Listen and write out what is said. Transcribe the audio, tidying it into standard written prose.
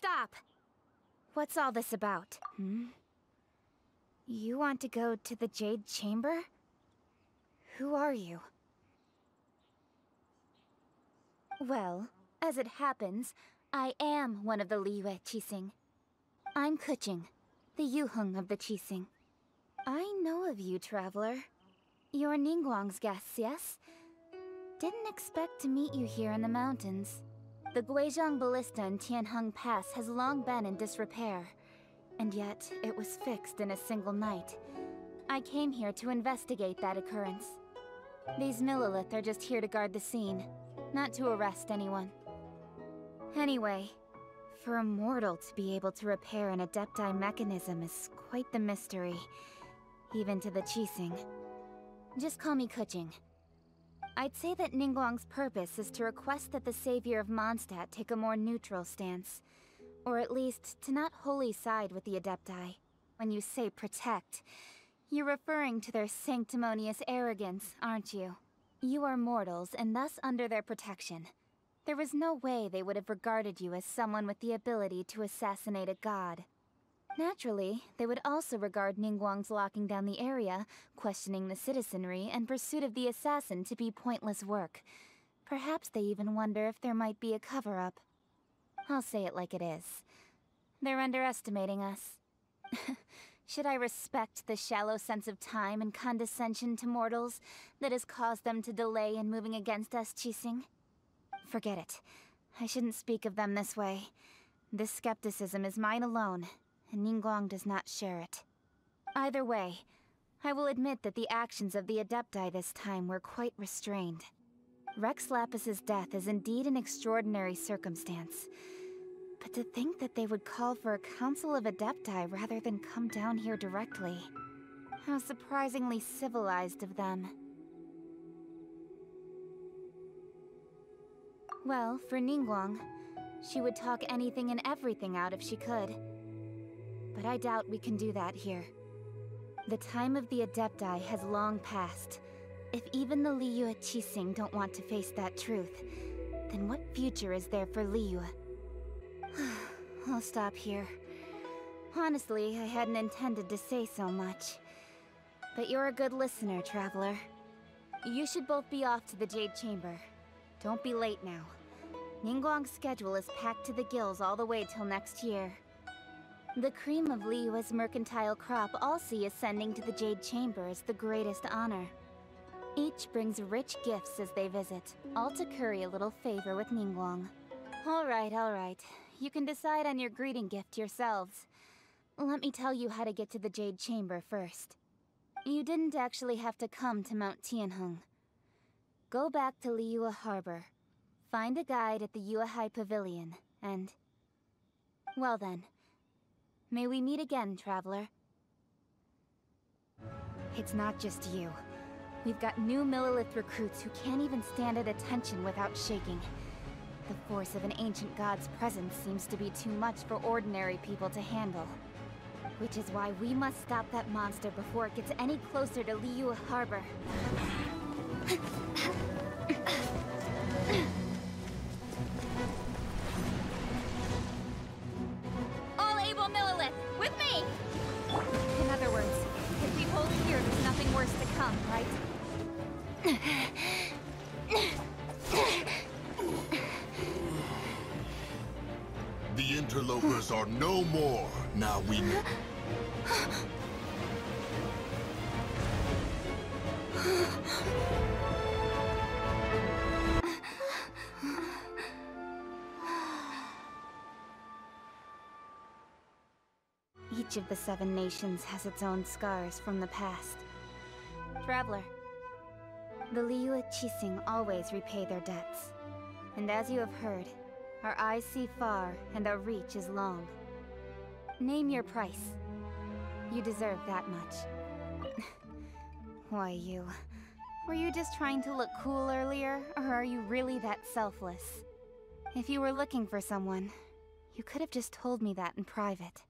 Stop! What's all this about? Hmm? You want to go to the Jade Chamber? Who are you? Well, as it happens, I am one of the Liyue Qixing. I'm Keqing, the Yuheng of the Qixing. I know of you, traveler. You're Ningguang's guests, yes? Didn't expect to meet you here in the mountains. The Guizhong Ballista in Tianheng Pass has long been in disrepair, and yet it was fixed in a single night. I came here to investigate that occurrence. These Millilith are just here to guard the scene, not to arrest anyone. Anyway, for a mortal to be able to repair an Adepti mechanism is quite the mystery, even to the Qixing. Just call me Keqing. I'd say that Ningguang's purpose is to request that the savior of Mondstadt take a more neutral stance, or at least to not wholly side with the Adepti. When you say protect, you're referring to their sanctimonious arrogance, aren't you? You are mortals and thus under their protection. There was no way they would have regarded you as someone with the ability to assassinate a god. Naturally, they would also regard Ningguang's locking down the area, questioning the citizenry, and pursuit of the assassin to be pointless work. Perhaps they even wonder if there might be a cover-up. I'll say it like it is. They're underestimating us. Should I respect the shallow sense of time and condescension to mortals that has caused them to delay in moving against us, Qixing? Forget it. I shouldn't speak of them this way. This skepticism is mine alone, and Ningguang does not share it. Either way, I will admit that the actions of the Adepti this time were quite restrained. Rex Lapis's death is indeed an extraordinary circumstance, but to think that they would call for a council of Adepti rather than come down here directly. How surprisingly civilized of them. Well, for Ningguang, she would talk anything and everything out if she could. But I doubt we can do that here. The time of the Adepti has long passed. If even the Liyue Qixing don't want to face that truth, then what future is there for Liyue? I'll stop here. Honestly, I hadn't intended to say so much. But you're a good listener, traveler. You should both be off to the Jade Chamber. Don't be late now. Ningguang's schedule is packed to the gills all the way till next year. The cream of Liyue's mercantile crop all see ascending to the Jade Chamber is the greatest honor. Each brings rich gifts as they visit, all to curry a little favor with Ningguang. All right. You can decide on your greeting gift yourselves. Let me tell you how to get to the Jade Chamber first. You didn't actually have to come to Mount Tianheng. Go back to Liyue Harbor. Find a guide at the Yuhai Pavilion, and... Well then... May we meet again, traveler. It's not just you. We've got new Millilith recruits who can't even stand at attention without shaking. The force of an ancient god's presence seems to be too much for ordinary people to handle. Which is why we must stop that monster before it gets any closer to Liyue Harbor. With me! In other words, if we hold here, there's nothing worse to come, right? The interlopers are no more. Now we know. Each of the 7 nations has its own scars from the past. Traveler, the Liyue Qixing always repay their debts. And as you have heard, our eyes see far and our reach is long. Name your price. You deserve that much. Why you? Were you just trying to look cool earlier, or are you really that selfless? If you were looking for someone, you could have just told me that in private.